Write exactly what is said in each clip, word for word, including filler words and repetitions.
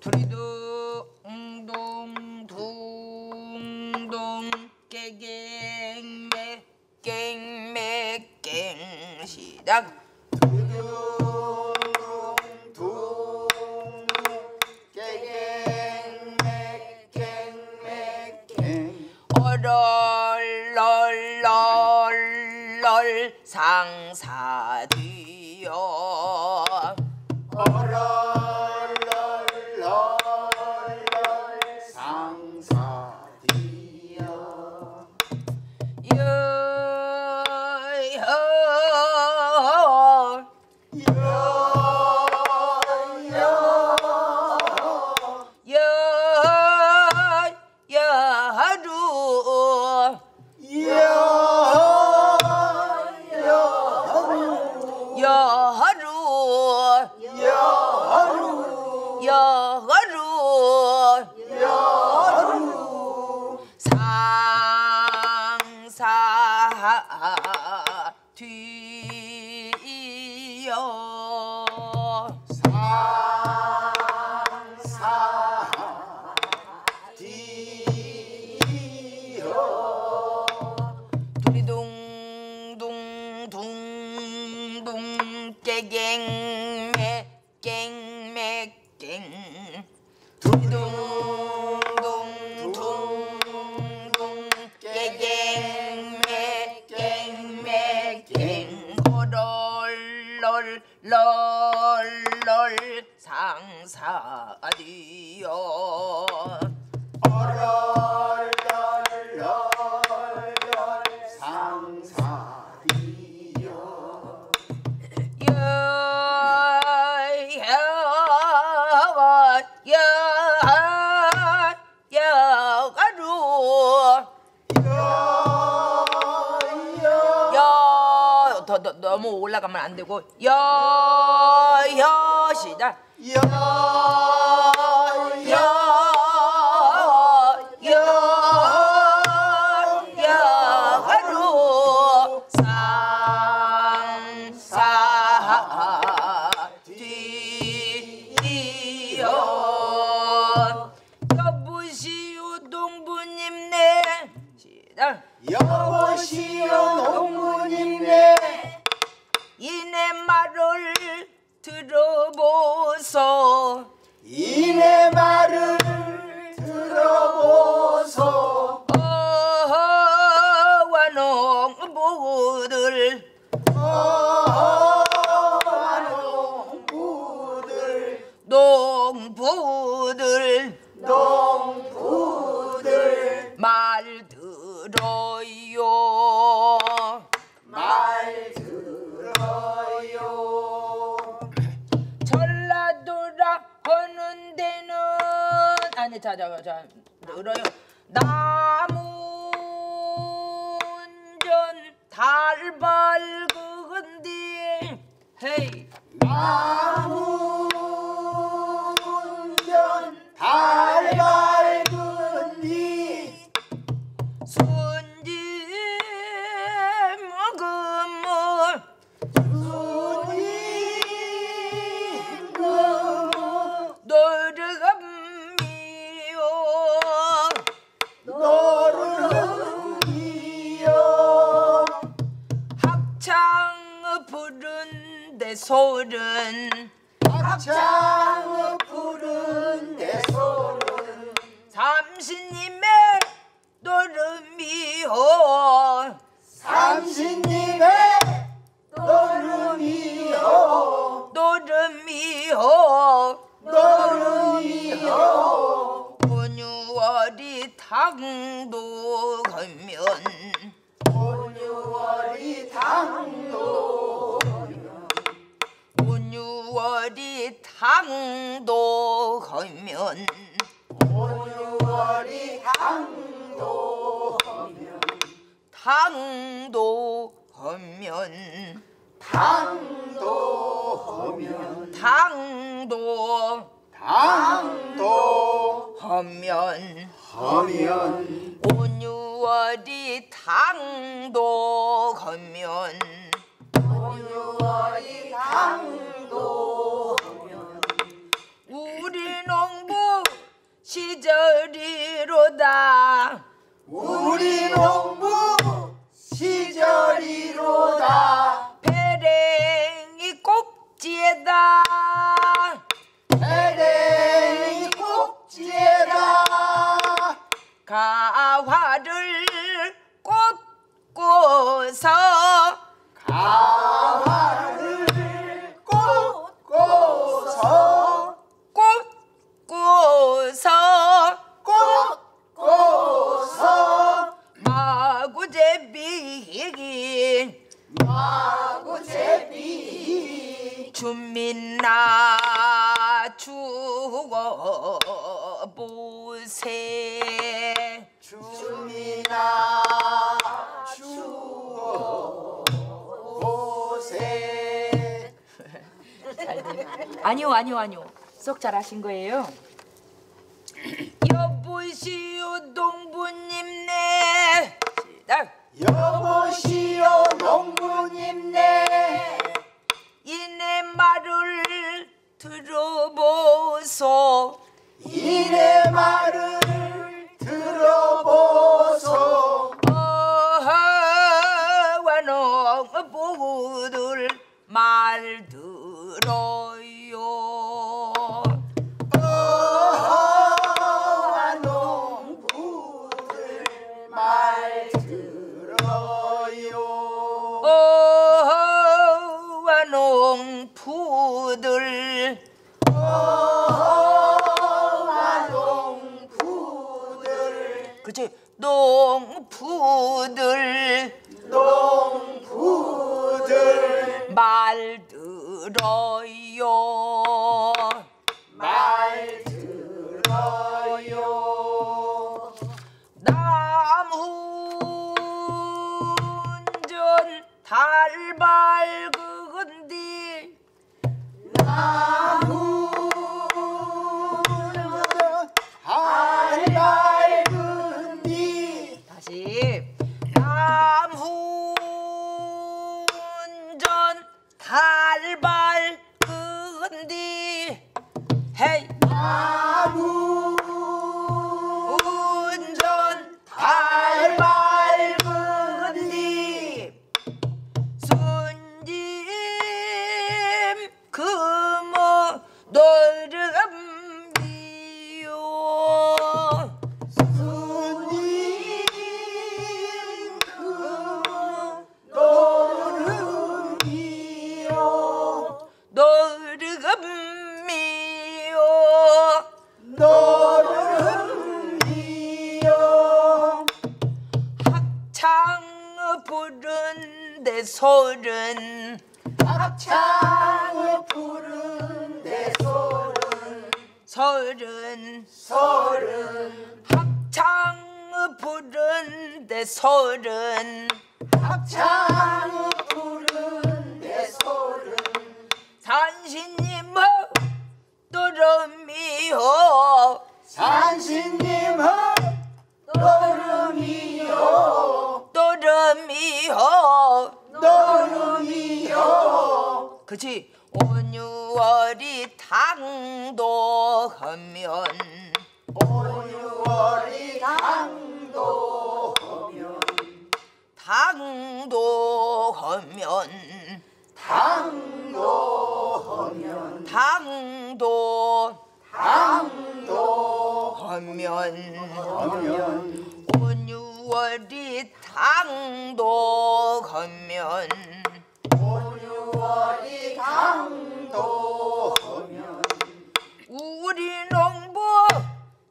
두리두 웅동 둥동 깨갱맥 깽맥 깽시작 두리두 웅동 둥동 깨갱맥 깽맥 깽 얼얼얼얼얼 상사디요 상사디요 얼얼얼얼 상사디요 여여여여가루 여여 너무 올라가면 안 되고 여여 시작 여여여여가루 상사디요 여보시오 농부님네 시작 여보시오 농부님네 이내 말을 들어보소 이내 말을 들어보소 어허와 농부들 어허와 농부들 농부들 농부들 말 들어요 말 들어요 하는 데는 아니 자자 자 늘어요 남운전 달 밝은 뒤 헤이 남운전 달 밝은 뒤 순지 먹음을 소른 합창을 부른 내 소른 삼신님의 노름이오 삼신님의 노름이오 노름이오 노름이오 온유월이 당도 걸면 온유월이 당도 온유월이 당도 걸면 온유월이 당도 걸면 당도 걸면 당도 걸면 당도 당도 걸면 걸면 온유월이 당도 걸면 온유월이 당도 우리 농부 시절이로다. 우리 농부 시절이로다. 배랭이 꼭지에다. 배랭이 꼭지에다. 가화를 꽂고서. 가화를 꽂고서. 꽂고서. 꽂고서. 마구제비. 마구제비. 주민나 주워보세. 주민아 주워보세. 아니요 아니요 아니요, 쏙 잘하신 거예요. 여보시오 농부님네. 시작. 여보시오 농부님네. 이내 말을 들어보소. 이내 말을 들어보소. 어허와 농부들 말 들어요. 어허와 농부들 말 들어요. 어허와 농부들. 그치? 농부들. 농부들 말 들어요. 말 들어요. 남훈절 달 밝은디. 남훈절 달 밝은디. 남훈전 달 밝은디. 헤이. 남훈전 달 밝은디. 순님 금어 노름이요. 부른데 소른. 합창을 부른데 소른. 소른. 소른. 합창을 부른데 소른. 합창을 부른데 소른. 산신님의 노름이요. 산신님의 노름이요. 노름이요. 노름이요. 그치? 온유월이 당도하면. 온유월이 당도하면. 당도하면. 당도하면. 당도. 당도하면. 온유월이 당도하면. 온유월이 당도하면. 우리 농부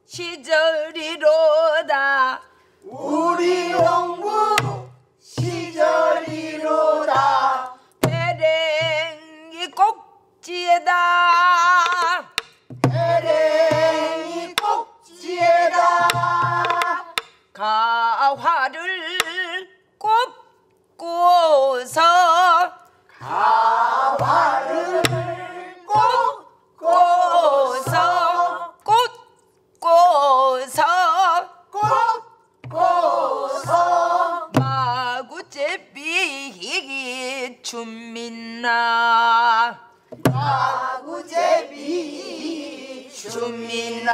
시절이로다. 우리 농부 시절이로다. 배랭이 꼭지에다. 배랭이 꼭지에다. 가화를 꽂고서. 가화를 꽂고서. 꽂고서. 꽂고서. 마구제비 주민나. 마구제비 주민나.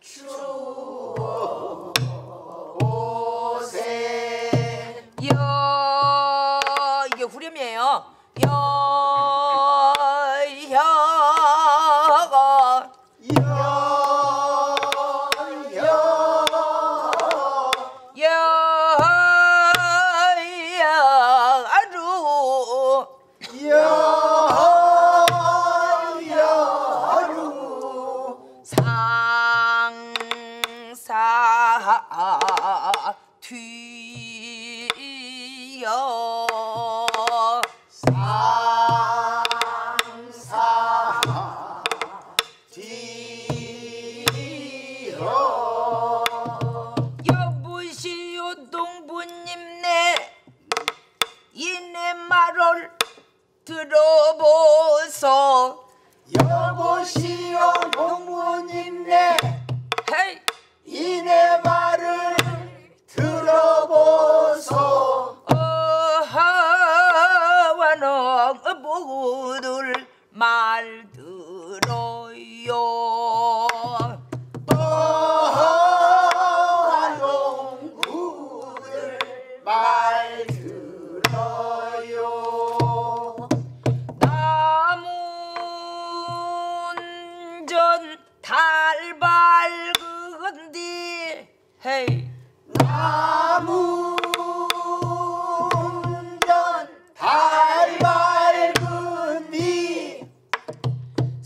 주어 보세 여 이게 후렴이에요. 여여여 들어보소 여보시오 동무님네 이내 말을 들어보소. 어허와노 모두들 말 들어요. 어허와노 모두들 말 들어요. 달발 그건디 헤이 나무 운전 달발 그건디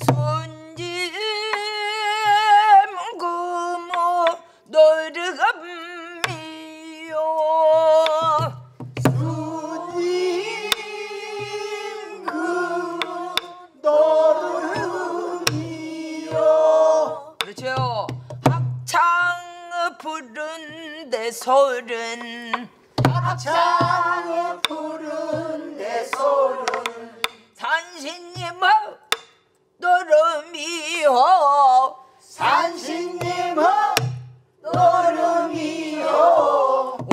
손짐구모 노르금이요 손짐구 노르금이요 학창 푸른데 소른 학창 푸른데 소른 산신님은 노름이요 산신님은 노름이요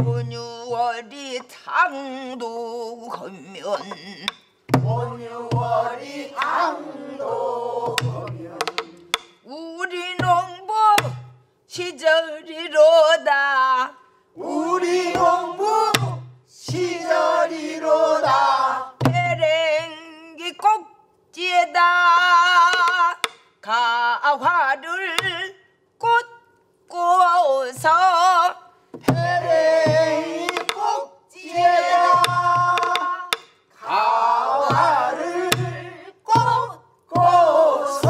온유월이 당도 거면 온유월이 당도 거면 우리 농부 시절이로다 우리 농부 시절이로다 베랭기 꼭지에다 가화를 꽂고서 베랭기 꼭지에다 가화를 꽂고서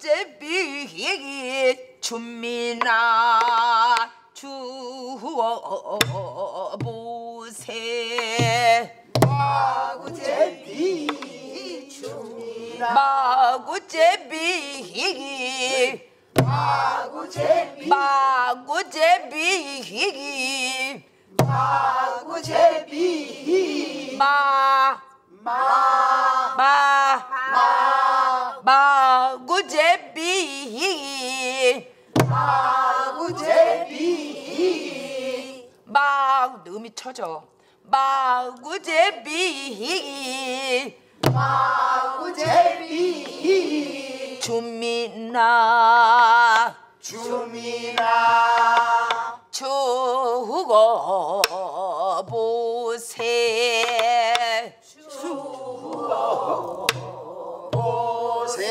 제비기 춤이나 주어 보세 마구제비 춤이나 마구제비 마구제비 마구제비 마구제비 마마마 마구제비 마구제비 막 음이 쳐져 마구제비 마구제비 주민아 주민아 주고 보세 주어 보세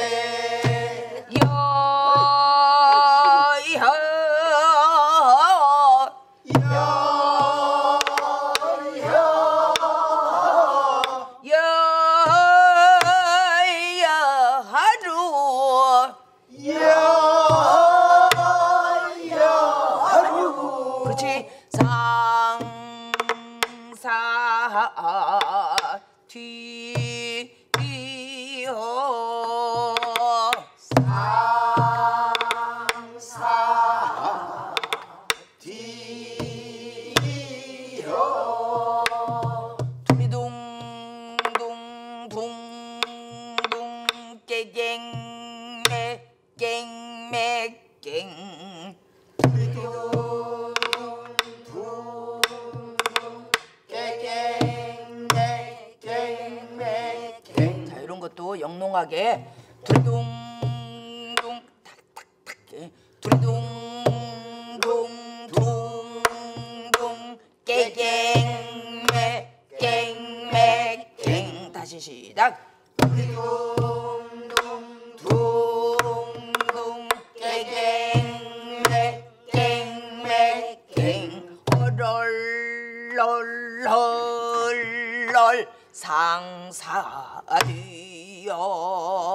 여여 여여 여여 하루 여여 하루 그렇지 상사 뒤 이어 두리둥둥 탁탁탁 두리둥둥둥둥 깨갱매 깽매 깽 다시 시작 두리둥둥둥둥 깨갱매 깽매 깽 얼얼얼얼 상사디 얼얼얼얼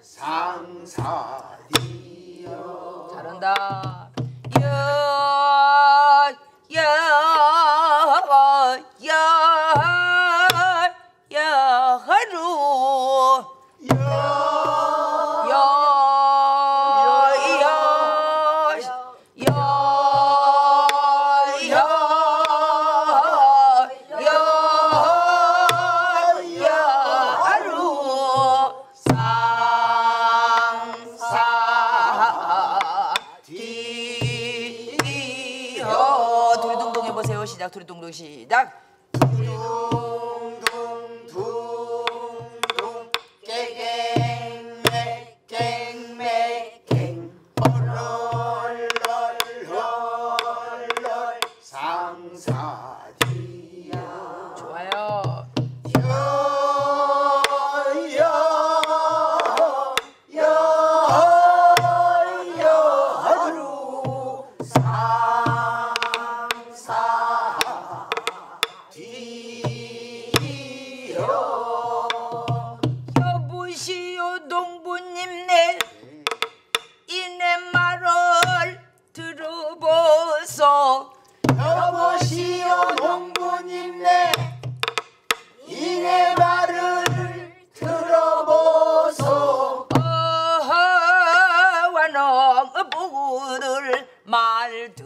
상사리여 잘한다 여여여여루 시작 두리둥둥 시작 두리둥둥둥둥 깨갱매 깽매 깽 얼얼얼얼 상사디야 좋아요 여여여여루 상사 여보시오 동부님네 이내 말을 들어보소 여보시오 동부님네 이내 말을 들어보소 어허와농 부를 말 들어요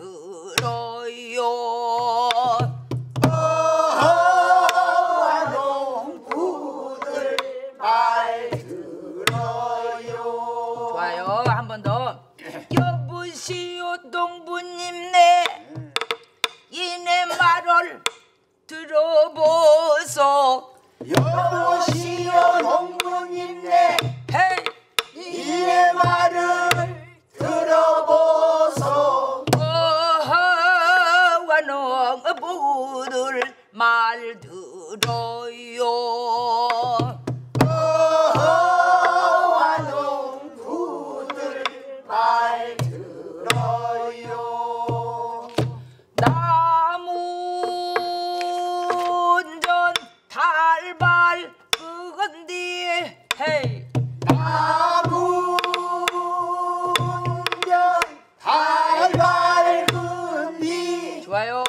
여보시오 동부님네 이내 말을 들어보소 여보시오 동부님네 이내 말을 들어보소 어허와농 부를 말 들어요 좋아요.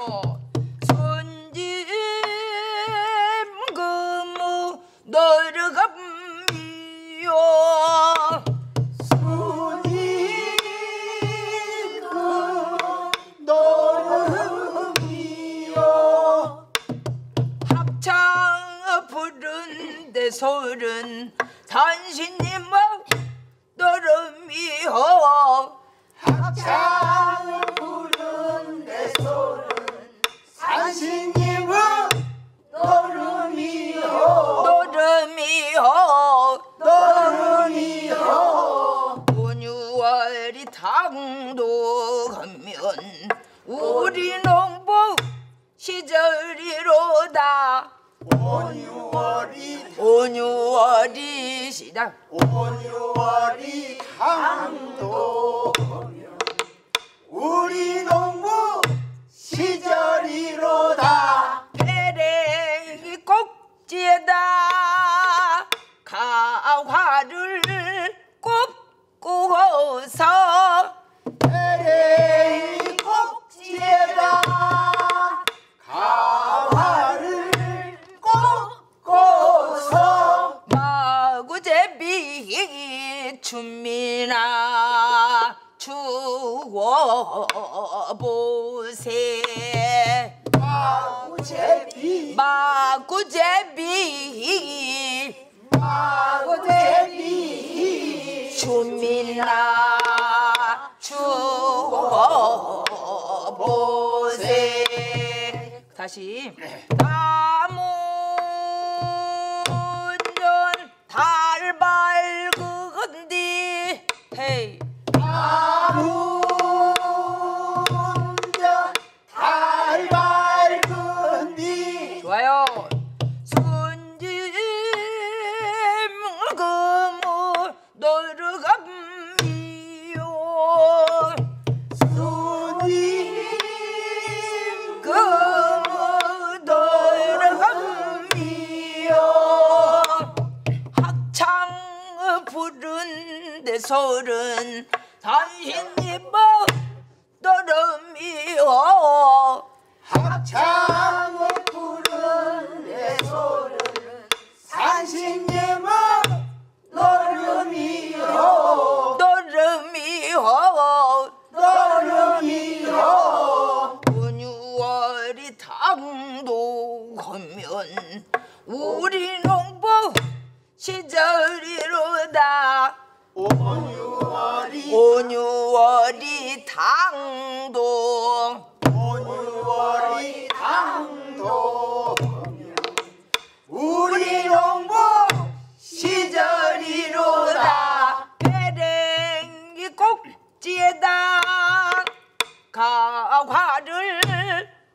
순진금무 노르갑니요 순진금무 노르갑니요 합창 부른데 소른 단신님 노름이요 합창 부른데 소른 당신님은 노름이요 노름이요 노름이요 온유월이 당도하면 우리 농부 시절이로다 온유월이 온유월이 시작 온유월이 당도하면 우리 농부 시절이로다 배랭이 꼭지에다 가화를 꼽고서 배랭이 꼭지에다 가화를 꼽고서 마구제비 춤이나 주워보세 마구제비 마구제비 마구제비 주민아 주워보세 다시 나무 서울은 삼십리보 떠름이오 합창을 부른 내 소를 산신님은 노름이요 노름이요 노름이요 분유월이 당도하면 우리 농부 시절이로다 온유월이 온유월이 당도 온유월이 당도 우리 농부 시절이로다 배랭이 꼭지에다 가화를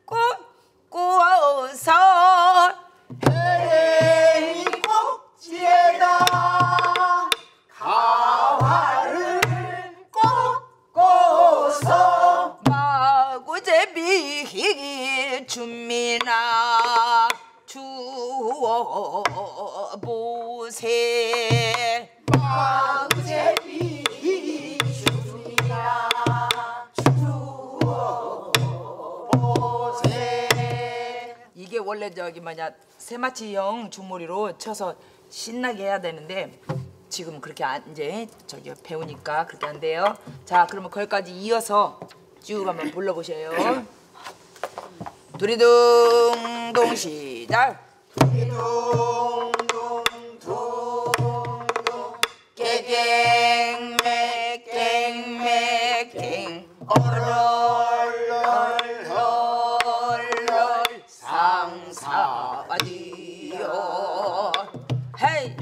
꽂고서 배랭이 꼭지에다 가화를 꽂고서 마구제비 준비나 주워보세 마구제비 준비나 주워보세. 이게 원래 저기 뭐냐 새마치 영 주머리로 쳐서 신나게 해야 되는데 지금 그렇게 안, 이제 저기 배우니까 그렇게 안 돼요. 자, 그러면 거기까지 이어서 쭉 한번 불러보세요. 두리둥둥 시작. 두리둥둥둥 깨갱맥 깽맥 깽 얼얼얼얼 상사디요 헤이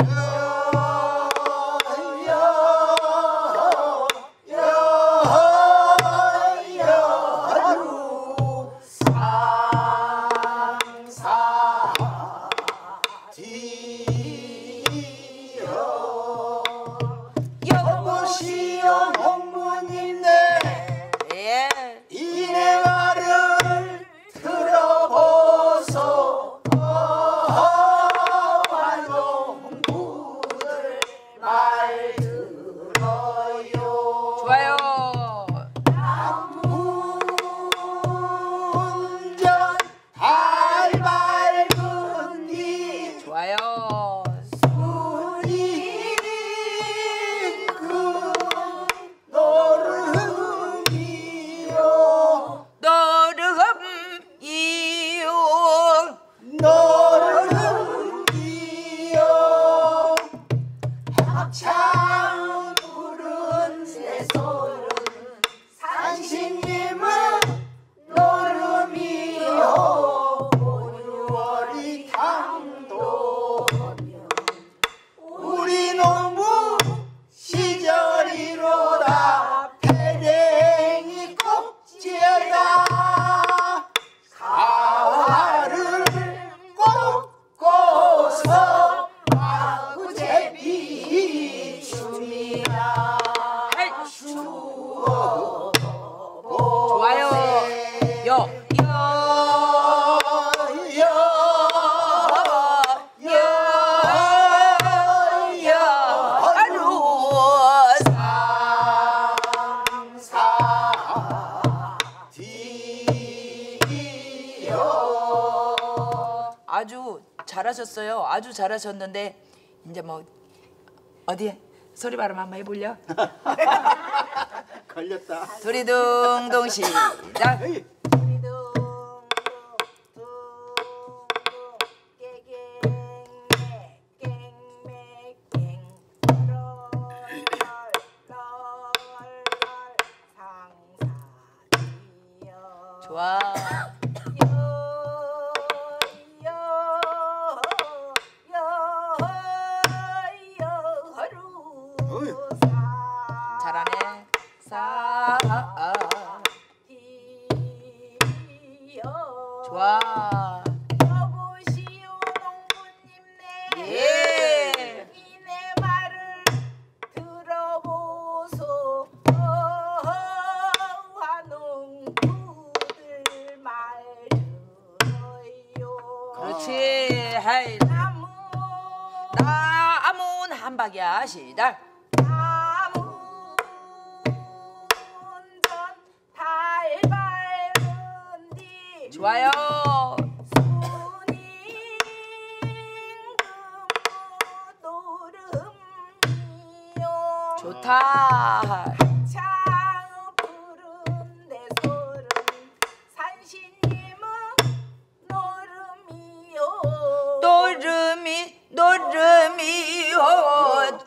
잘하셨어요. 아주 잘하셨는데 이제 뭐 어디 소리 발음 한번 해볼려? 걸렸다. 두리둥둥 시작. 좋아. 나문 한박이야 시작. 나문 와요. 좋다.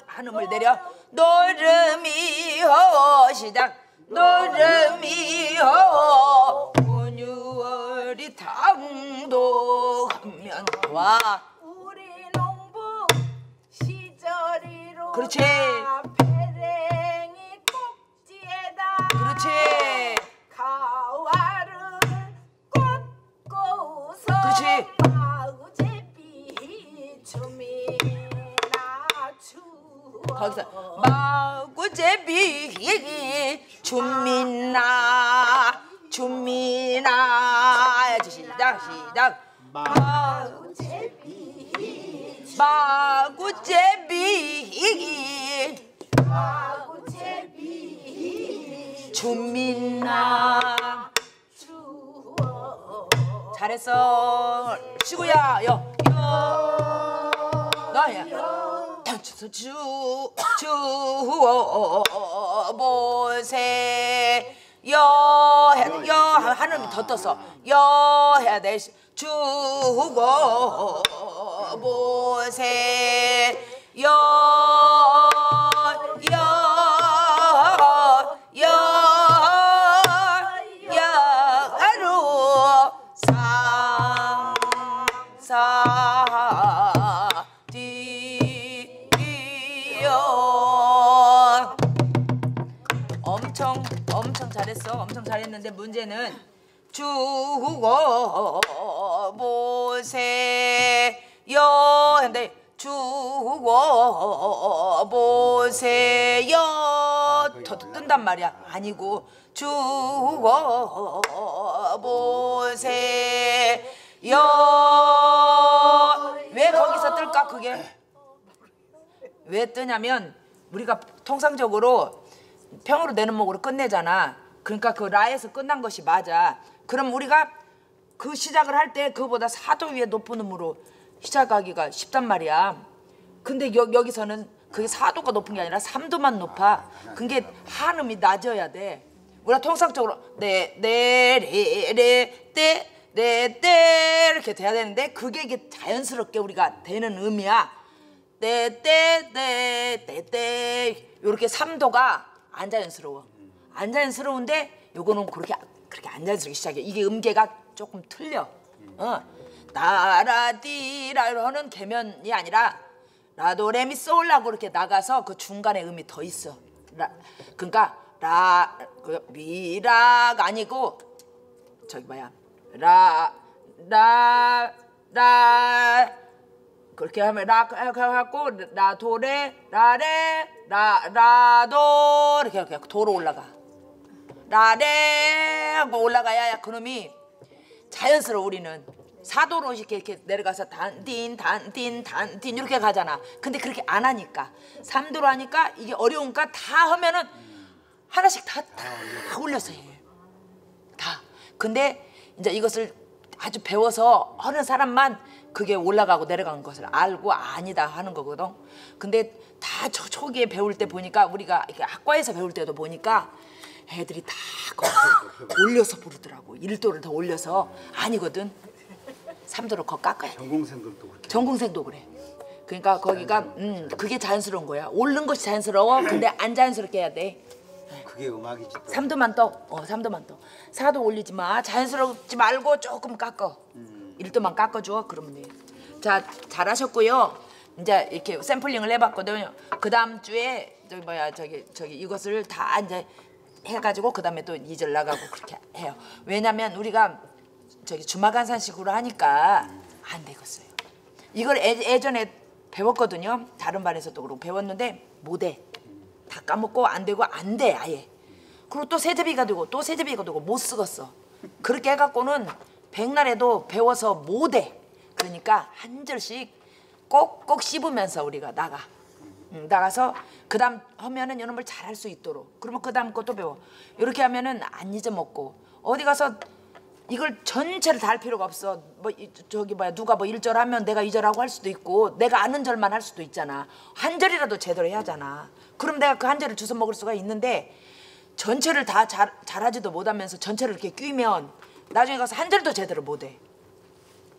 한음을 내려 노름이호 시작 노름이호 온유월이 당도하면 와 우리 농부 시절이로 그렇지 배랭이 꼭지에다 그렇지 가와를 꽂고서 그렇지 거기서 마구제비 준민나 준민나 시작 시작 마구제비 마구제비 마구제비 준민나 잘했어 시구야 여 여 너야 주, 주보세 여, 해, 여, 하늘이 더 떴어. 여 해야 돼. 주보세 여, 여, 여, 여루 상, 상. 엄청 엄청 잘했어. 엄청 잘했는데 문제는 주고 보세요. 근데 주고 보세요. 더 뜬단 말이야. 아니고 주고 보세요. 왜 거기서 뜰까 그게? 왜 뜨냐면 우리가 통상적으로 평으로 내는 목으로 끝내잖아. 그러니까 그 라에서 끝난 것이 맞아. 그럼 우리가 그 시작을 할 때 그보다 사도 위에 높은 음으로 시작하기가 쉽단 말이야. 근데 여, 여기서는 그게 사도가 높은 게 아니라 삼도만 높아. 그게 한 음이 낮아야 돼. 우리가 통상적으로 네, 네, 레, 레, 떼, 네, 떼 이렇게 돼야 되는데 그게 이게 자연스럽게 우리가 되는 음이야. 네, 떼, 네, 떼, 떼 이렇게 삼도가 안 자연스러워. 안 자연스러운데 요거는 그렇게 그렇게 안 자연스럽게 시작해. 이게 음계가 조금 틀려. 어. 나라디라 하는 계면이 아니라 라도레미 솔라고 이렇게 나가서 그 중간에 음이 더 있어. 라, 그러니까 라 그 미라가 아니고 저기 뭐야 라 라 라 그렇게 하면 라 하고 라도레 라레 라, 라도 이렇게 이렇게 도로 올라가 라레 하고 올라가야 그놈이 자연스러워. 우리는 사도로 이렇게, 이렇게 내려가서 단딘 단딘 단딘 이렇게 가잖아. 근데 그렇게 안 하니까 삼도로 하니까 이게 어려우니까 다 하면은 하나씩 다 다 올려서 해. 다. 근데 이제 이것을 아주 배워서 하는 사람만 그게 올라가고 내려간 것을 알고 아니다 하는 거거든. 근데 다 초, 초기에 배울 때 보니까 우리가 이렇게 학과에서 배울 때도 보니까 애들이 다 올려서 부르더라고. 일도를 더 올려서. 아니거든. 삼도를 거 깎아야 돼. 전공생들도 그렇게. 전공생도 그래. 그러니까 거기가 음 그게 자연스러운 거야. 오른 것이 자연스러워. 근데 안 자연스럽게 해야 돼. 그게 음악이지. 삼도만 떠. 어, 삼도만 떠. 사도 올리지 마. 자연스럽지 말고 조금 깎아. 일도만 깎아줘. 그러면 돼. 자, 잘하셨고요. 이제 이렇게 샘플링을 해봤거든요. 그 다음 주에 저기 뭐야 저기 저기 이것을 다 이제 해가지고 그 다음에 또 이 절 나가고 그렇게 해요. 왜냐면 우리가 저기 주마간산식으로 하니까 안 되겠어요. 이걸 예, 예전에 배웠거든요. 다른 반에서도 그러고 배웠는데 못 해. 다 까먹고 안 되고 안 돼 아예. 그리고 또 세제비가 되고 또 세제비가 되고 못 쓰겠어. 그렇게 해갖고는 백날에도 배워서 못 해. 그러니까 한 절씩 꼭꼭 씹으면서 우리가 나가. 응, 나가서 그 다음 하면은 여러분을 잘할 수 있도록. 그러면 그 다음 것도 배워. 이렇게 하면은 안 잊어먹고. 어디 가서 이걸 전체를 다 할 필요가 없어. 뭐 저기 뭐야 누가 뭐 일 절 하면 내가 이 절하고 할 수도 있고 내가 아는 절만 할 수도 있잖아. 한 절이라도 제대로 해야잖아. 그럼 내가 그 한 절을 주워 먹을 수가 있는데 전체를 다 잘, 잘하지도 못하면서 전체를 이렇게 끼면 나중에 가서 한 절도 제대로 못해.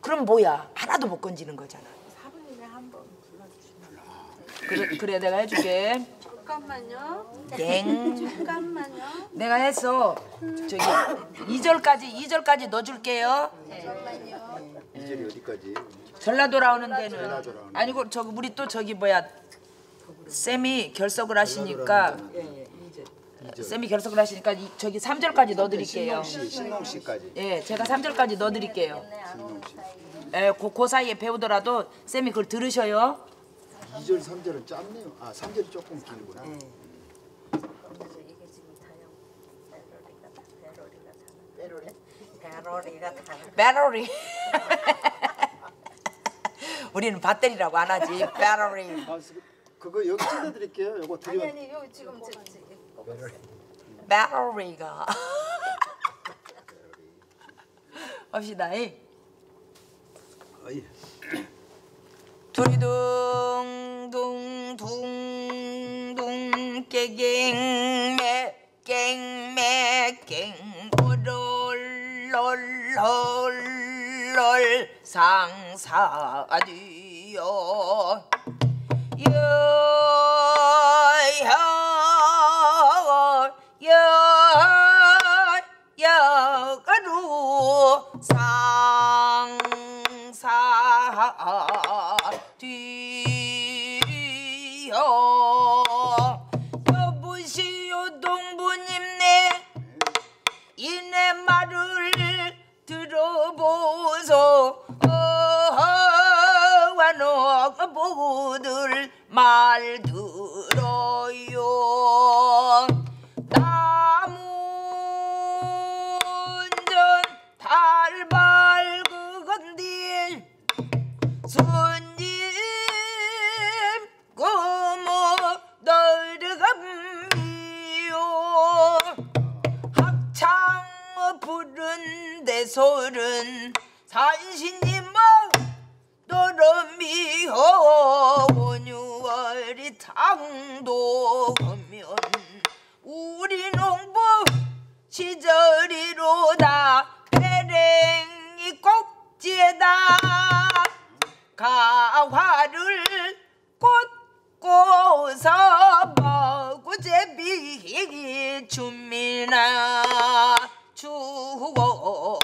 그럼 뭐야? 하나도 못 건지는 거잖아. 사부님이 한번 불러주시면. 그래, 그래 내가 해줄게. 잠깐만요. 땡. 잠깐만요. 내가 해서 저기 이 절까지 이 절까지 넣어줄게요. 네. 잠깐만요. 이 절이 어디까지? 전라도라 오는 데는 아니고 저기 우리 또 저기 뭐야 쌤이 결석을 하시니까. 쌤이 결석을 하시니까 저기 삼 절까지 넣어드릴게요. 신농씨까지. 예, 제가 삼 절까지 넣어드릴게요. 예, 그, 그 사이에 배우더라도 쌤이 그걸 들으셔요. 이 절, 삼 절은 짧네요. 아, 삼 절이 조금 길구나. 음. 배터리. 우리는 배터리라고 안 하지. 배터리. 아, 그거 여기 찍어드릴게요. 이거 드리면. 아니 아니, 여기 지금 찍지. 배터리가 갑시다. 두리둥둥둥둥 깨갱매 깽매 깽오롤롤롤 상사디요 여여 상사디요 여보시오 동부님네 이내 말을 들어보소 어허와노부들 말 들어요. 소른 산신님은 도름이호 원유월이 탕도 거면 우리 농부 시절이로다 배랭이 꼭지에다 가화를 꽂고서 먹고 제비 춤이나 주고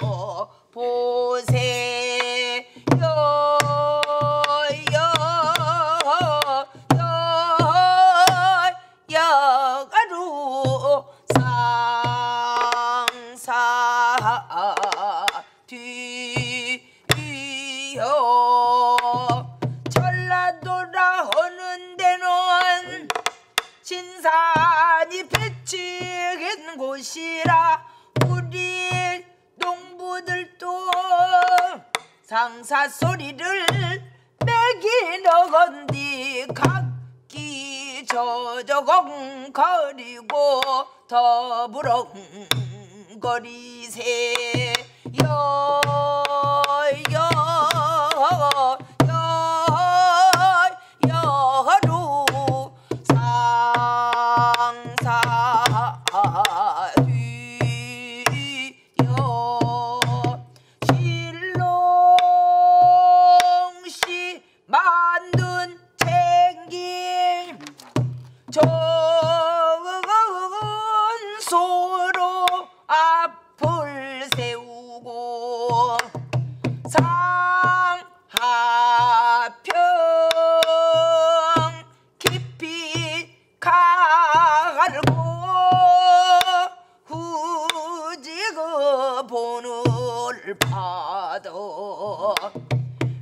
보세요. 여가루 상사디요 전라도라 하는 데는 신산이 배치된 곳이라 우리 농부들도 상사 소리를 매기러 건디 각기 저저공거리고 더부렁거리세요. 여, 여루 상사 좋은 소로 앞을 세우고 상하평 깊이 갈고 후지그 본을 받아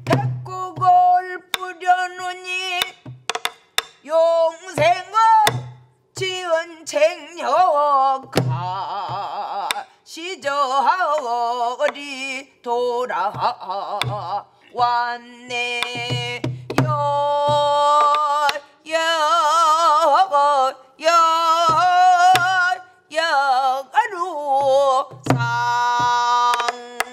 백곡을 뿌려놓니 용생을 지은 책력하 시절이 돌아왔네. 여여여여가루 상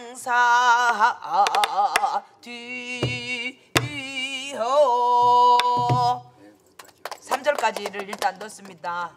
삼 절까지를 일단 넣습니다.